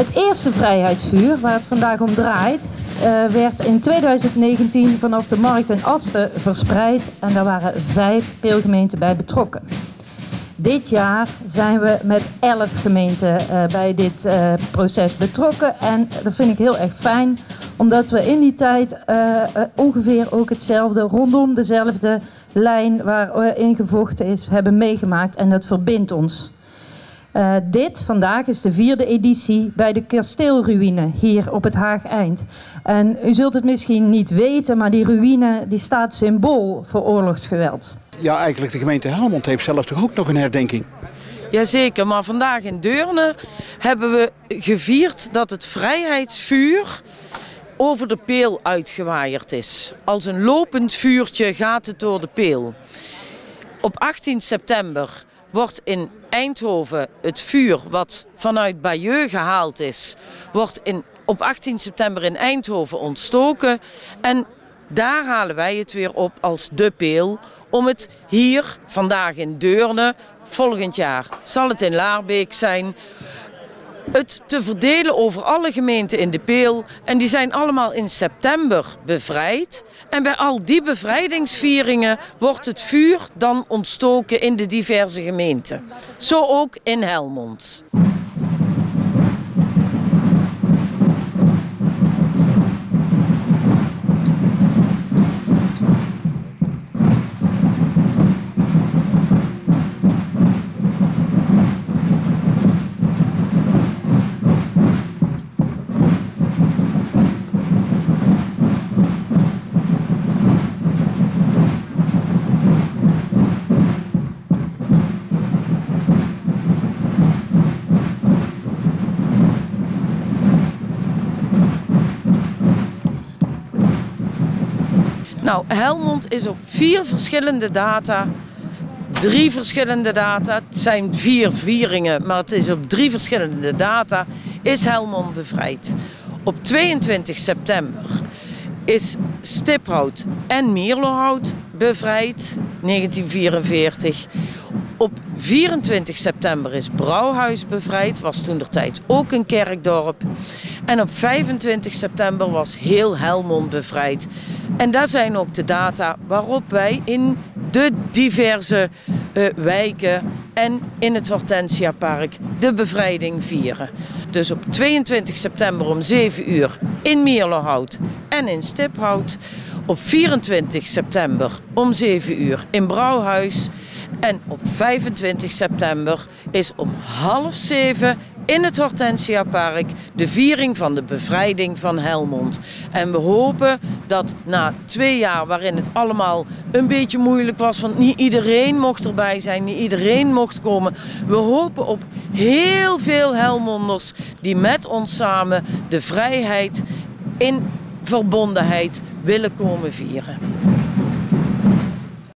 Het eerste vrijheidsvuur, waar het vandaag om draait, werd in 2019 vanaf de markt in Asten verspreid en daar waren 5 Peelgemeenten bij betrokken. Dit jaar zijn we met 11 gemeenten bij dit proces betrokken en dat vind ik heel erg fijn, omdat we in die tijd ongeveer ook hetzelfde, rondom dezelfde lijn waar ingevochten is, hebben meegemaakt en dat verbindt ons. Dit vandaag is de 4e editie bij de kasteelruïne hier op het Haag-Eind. En u zult het misschien niet weten, maar die ruïne die staat symbool voor oorlogsgeweld. Ja, eigenlijk de gemeente Helmond heeft zelf toch ook nog een herdenking? Jazeker, maar vandaag in Deurne hebben we gevierd dat het vrijheidsvuur over de Peel uitgewaaierd is. Als een lopend vuurtje gaat het door de Peel. Op 18 september... wordt in Eindhoven het vuur wat vanuit Bayeux gehaald is, wordt op 18 september in Eindhoven ontstoken. En daar halen wij het weer op als De Peel, om het hier vandaag in Deurne, volgend jaar zal het in Laarbeek zijn, het te verdelen over alle gemeenten in De Peel. En die zijn allemaal in september bevrijd. En bij al die bevrijdingsvieringen wordt het vuur dan ontstoken in de diverse gemeenten. Zo ook in Helmond. Nou, Helmond is op 4 verschillende data, 3 verschillende data, het zijn 4 vieringen, maar het is op 3 verschillende data, is Helmond bevrijd. Op 22 september is Stiphout en Mierlo-Hout bevrijd, 1944. Op 24 september is Brouwhuis bevrijd, was toentertijd ook een kerkdorp. En op 25 september was heel Helmond bevrijd. En daar zijn ook de data waarop wij in de diverse wijken en in het Hortensiapark de bevrijding vieren. Dus op 22 september om 7 uur in Mierlo-Hout en in Stiphout. Op 24 september om 7 uur in Brouwhuis. En op 25 september is om 18:30 in het Hortensiapark de viering van de bevrijding van Helmond. En we hopen dat na 2 jaar waarin het allemaal een beetje moeilijk was, want niet iedereen mocht erbij zijn, niet iedereen mocht komen. We hopen op heel veel Helmonders die met ons samen de vrijheid in verbondenheid willen komen vieren.